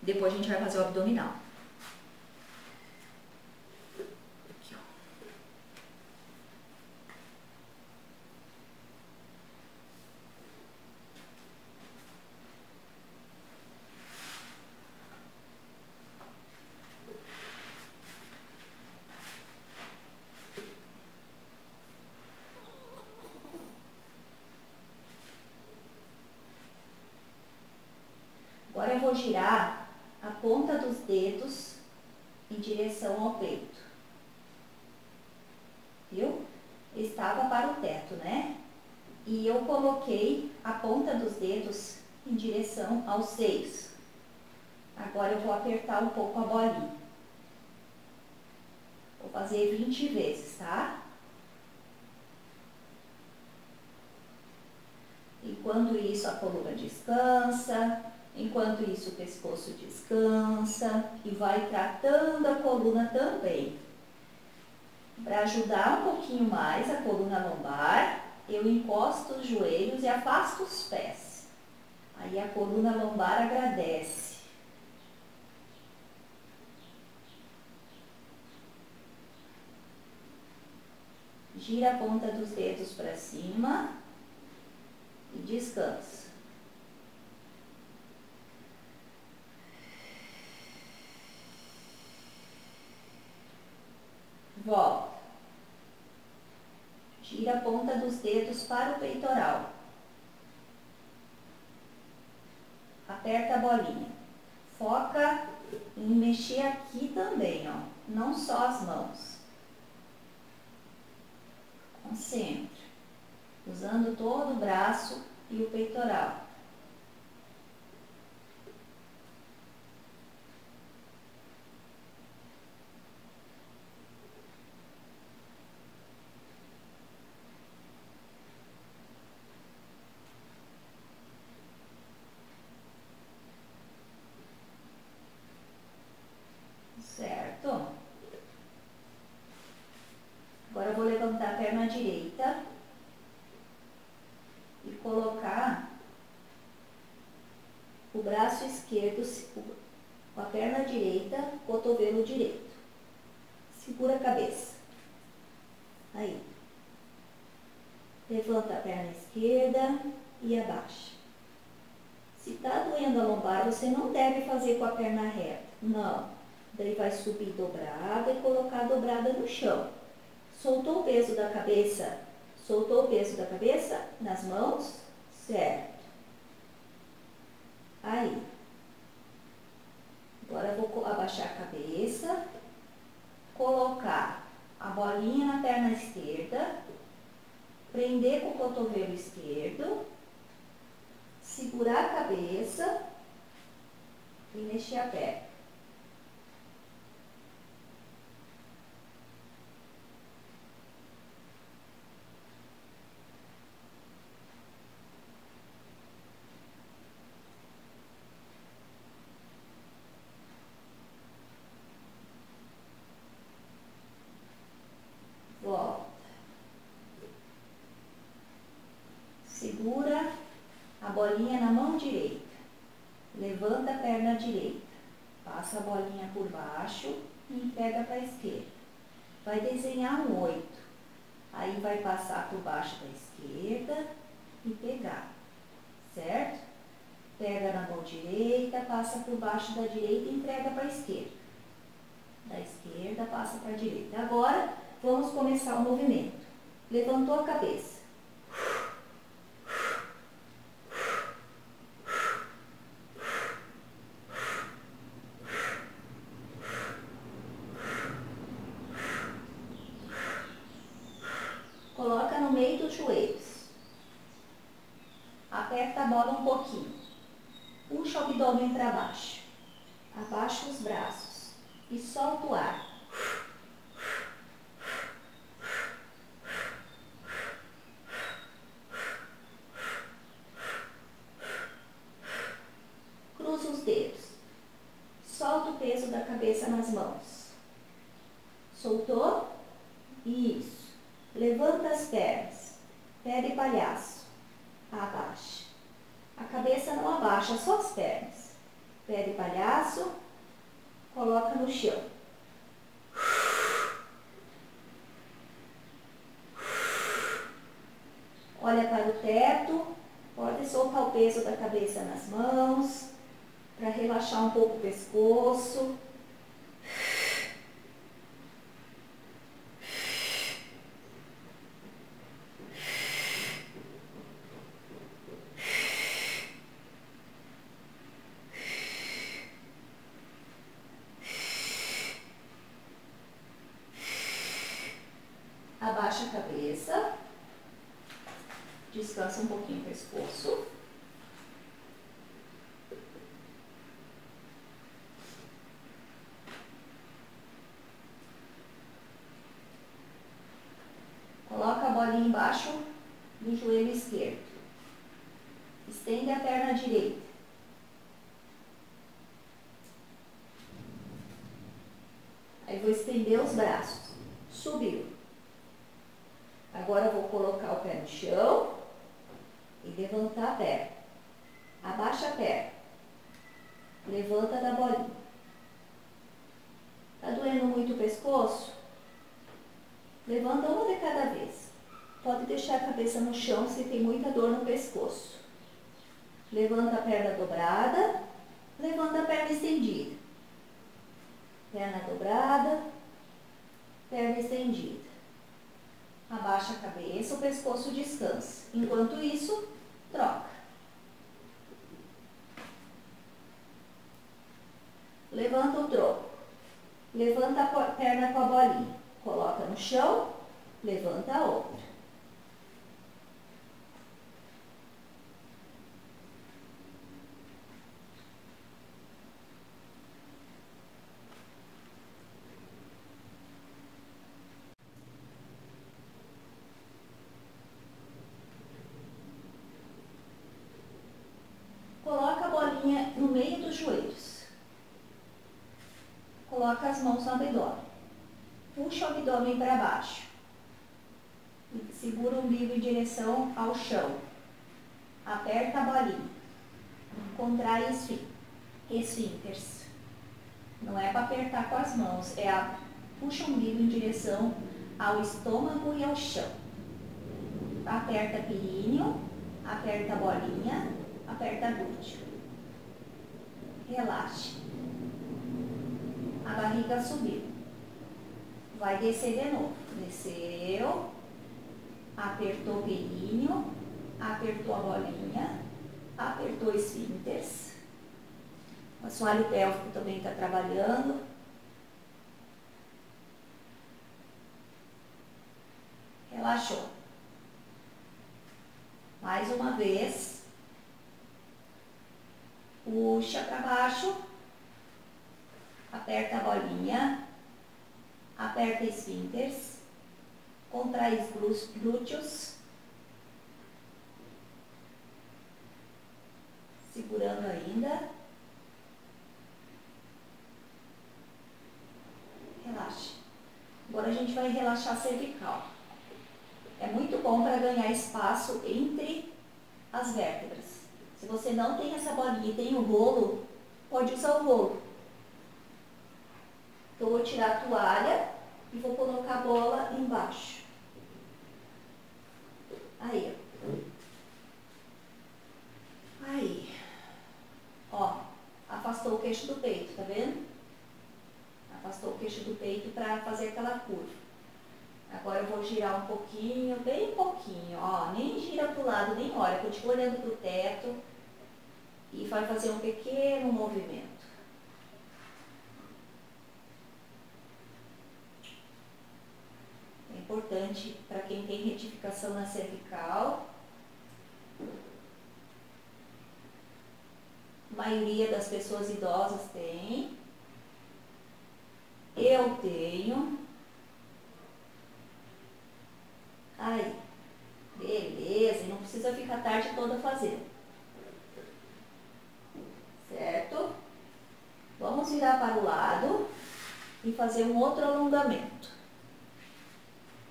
Depois a gente vai fazer o abdominal. Aqui, ó. Agora eu vou girar a ponta dos dedos em direção ao peito. Viu? Estava para o teto, né? E eu coloquei a ponta dos dedos em direção aos seios. Agora eu vou apertar um pouco a bolinha. Vou fazer 20 vezes, tá? Enquanto isso, a coluna descansa. Enquanto isso, o pescoço descansa e vai tratando a coluna também. Para ajudar um pouquinho mais a coluna lombar, eu encosto os joelhos e afasto os pés. Aí a coluna lombar agradece. Gira a ponta dos dedos para cima e descansa. Volta. Tira a ponta dos dedos para o peitoral. Aperta a bolinha. Foca em mexer aqui também, ó. Não só as mãos. Concentra. Usando todo o braço e o peitoral. Agora eu vou levantar a perna direita e colocar o braço esquerdo, a perna direita, cotovelo direito. Segura a cabeça. Aí. Levanta a perna esquerda e abaixa. Se tá doendo a lombar, você não deve fazer com a perna reta. Não. Daí vai subir dobrada e colocar dobrada no chão. Soltou o peso da cabeça, nas mãos, certo. Aí. Agora eu vou abaixar a cabeça, colocar a bolinha na perna esquerda, prender com o cotovelo esquerdo, segurar a cabeça e mexer a perna. Segura a bolinha na mão direita. Levanta a perna direita, passa a bolinha por baixo e pega para a esquerda. Vai desenhar um 8. Aí vai passar por baixo da esquerda e pegar, certo? Pega na mão direita, passa por baixo da direita e entrega para a esquerda. Da esquerda, passa para a direita. Agora, vamos começar o movimento. Levantou a cabeça. Coloca no meio dos joelhos. Aperta a bola um pouquinho. Puxa o abdômen para baixo. Abaixa os braços e solta o ar. Cruza os dedos. Solta o peso da cabeça nas mãos. Soltou? Isso. Levanta as pernas, pé de palhaço, abaixa. A cabeça não abaixa, só as pernas. Pé de palhaço, coloca no chão. Olha para o teto, pode soltar o peso da cabeça nas mãos, para relaxar um pouco o pescoço. Abaixa a cabeça, descansa um pouquinho o pescoço. Coloca a bolinha embaixo do joelho esquerdo. Estende a perna direita. Aí vou estender os braços. Subiu. Agora vou colocar o pé no chão e levantar a perna. Abaixa a perna. Levanta da bolinha. Tá doendo muito o pescoço? Levanta uma de cada vez. Pode deixar a cabeça no chão se tem muita dor no pescoço. Levanta a perna dobrada. Levanta a perna estendida. Perna dobrada. Perna estendida. Abaixa a cabeça, o pescoço descansa. Enquanto isso, troca. Levanta o tronco. Levanta a perna com a bolinha. Coloca no chão, levanta a outra. No meio dos joelhos. Coloca as mãos no abdômen. Puxa o abdômen para baixo. Segura o umbigo em direção ao chão. Aperta a bolinha. Contrai esfíncteres. Não é para apertar com as mãos, é puxa o umbigo em direção ao estômago e ao chão. Aperta períneo, aperta a bolinha, aperta glúteo. Relaxe. A barriga subiu. Vai descer de novo. Desceu. Apertou o períneo. Apertou a bolinha. Apertou o esfíncteres. O assoalho pélvico também está trabalhando. Relaxou. Mais uma vez. Puxa para baixo, aperta a bolinha, aperta esfíncteres, contrai os glúteos, segurando ainda, relaxa. Agora a gente vai relaxar a cervical. É muito bom para ganhar espaço entre as vértebras. Se você não tem essa bolinha e tem o rolo, pode usar o rolo. Então, eu vou tirar a toalha e vou colocar a bola embaixo. Aí, ó. Aí. Ó, afastou o queixo do peito, tá vendo? Afastou o queixo do peito pra fazer aquela curva. Agora eu vou girar um pouquinho, bem pouquinho, ó. Nem gira pro lado, nem olha. Continua olhando pro teto. E vai fazer um pequeno movimento. É importante para quem tem retificação na cervical. A maioria das pessoas idosas tem. Eu tenho. Aí, beleza, não precisa ficar a tarde toda fazendo, certo? Vamos virar para o lado e fazer um outro alongamento.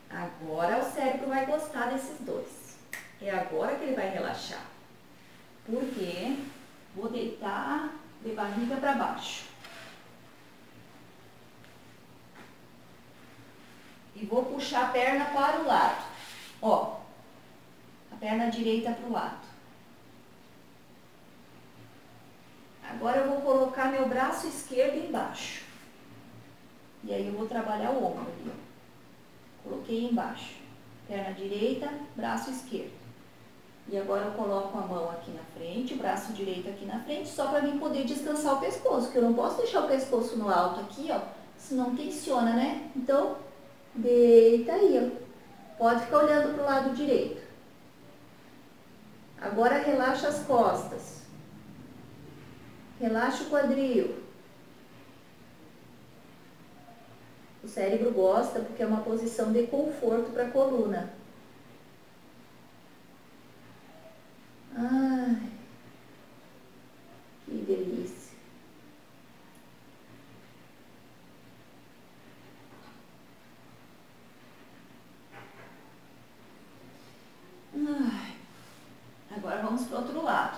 Agora o cérebro vai gostar desses dois, é agora que ele vai relaxar, porque vou deitar de barriga para baixo. E vou puxar a perna para o lado. Ó, a perna direita para o lado. Agora eu vou colocar meu braço esquerdo embaixo. E aí eu vou trabalhar o ombro ali, ó. Coloquei embaixo. Perna direita, braço esquerdo. E agora eu coloco a mão aqui na frente, o braço direito aqui na frente, só para mim poder descansar o pescoço, que eu não posso deixar o pescoço no alto aqui, ó, senão tensiona, né? Então, deita aí, ó. Pode ficar olhando para o lado direito. Agora relaxa as costas. Relaxa o quadril. O cérebro gosta porque é uma posição de conforto para a coluna. Ai, que delícia. Agora vamos para o outro lado.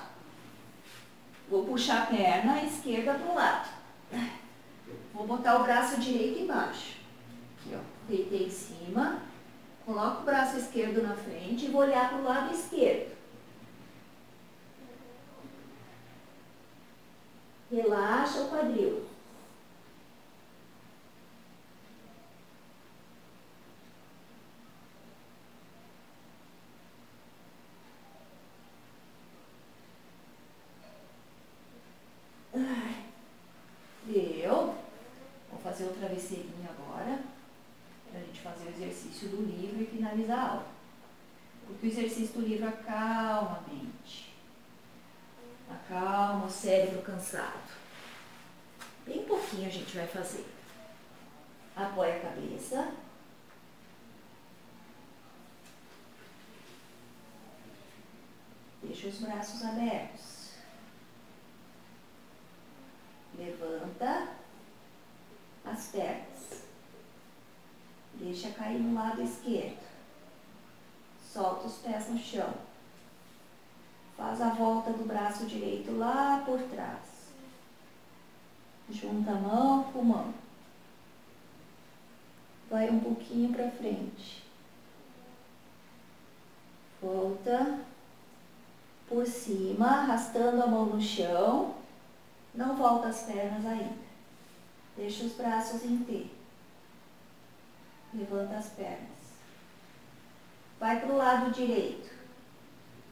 Vou puxar a perna esquerda para o lado. Vou botar o braço direito embaixo. Aqui, ó. Deitei em cima. Coloco o braço esquerdo na frente e vou olhar para o lado esquerdo. Relaxa o quadril. Fazer o travesseirinho agora, para a gente fazer o exercício do livro e finalizar a aula. Porque o exercício do livro acalma a mente, acalma o cérebro cansado. Bem pouquinho a gente vai fazer. Apoia a cabeça. Deixa os braços abertos. Levanta as pernas, deixa cair no lado esquerdo, solta os pés no chão, faz a volta do braço direito lá por trás, junta a mão com a mão, vai um pouquinho para frente, volta por cima, arrastando a mão no chão, não volta as pernas ainda. Deixa os braços em T. Levanta as pernas. Vai para o lado direito.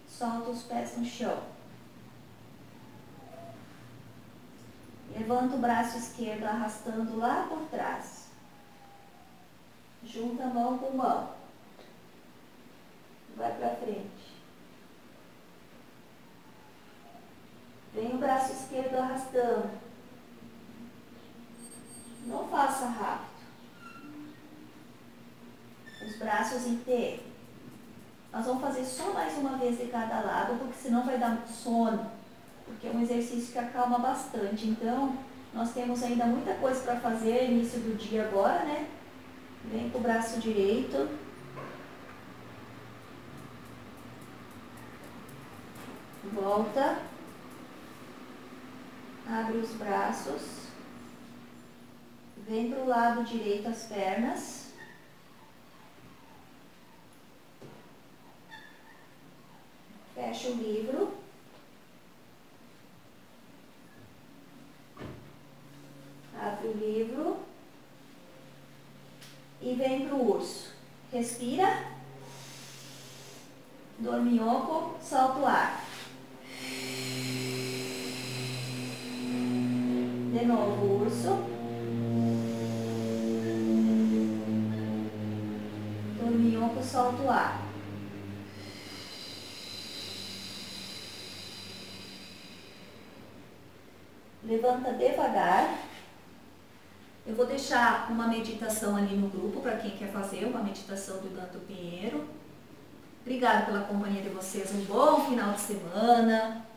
Solta os pés no chão. Levanta o braço esquerdo arrastando lá por trás. Junta mão com mão. Vai para frente. Vem o braço esquerdo arrastando. Não faça rápido. Os braços em T. Nós vamos fazer só mais uma vez de cada lado, porque senão vai dar muito sono. Porque é um exercício que acalma bastante. Então, nós temos ainda muita coisa para fazer, início do dia agora, né? Vem com o braço direito. volta, abre os braços, vem para o lado direito as pernas, fecha o livro, abre o livro e vem para o urso, respira, dorminhoco, solta o ar. De novo, urso. Dorminhoco, solta o ar. Levanta devagar. Eu vou deixar uma meditação ali no grupo para quem quer fazer, uma meditação do Danto Pinheiro. Obrigada pela companhia de vocês, um bom final de semana.